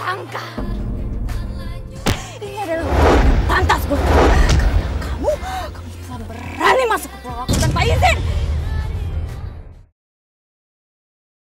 sangka. Ini adalah yang pantas buat kamu. Karena kamu telah berani masuk ke pulau aku tanpa izin.